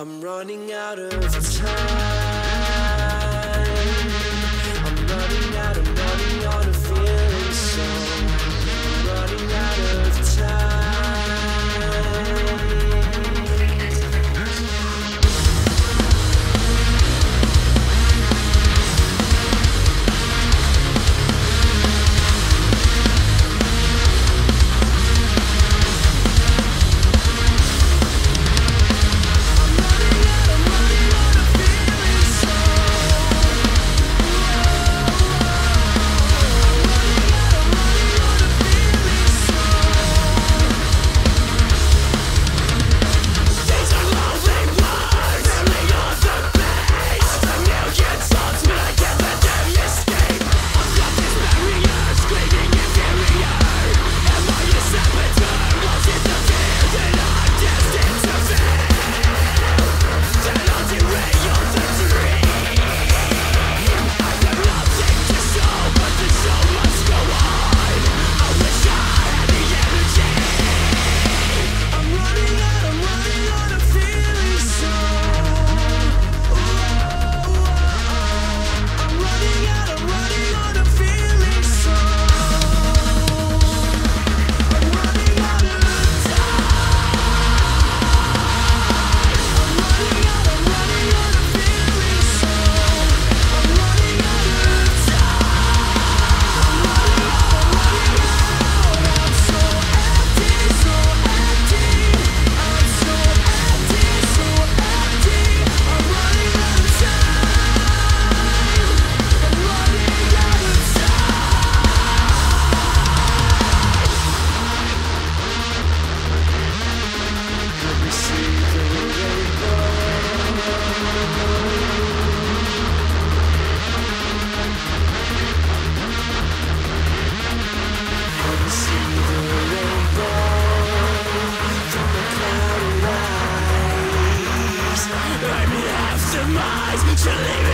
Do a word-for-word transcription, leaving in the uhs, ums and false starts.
I'm running out of time. I'm running out, I'm running out of feeling, so I'm running out of to leave.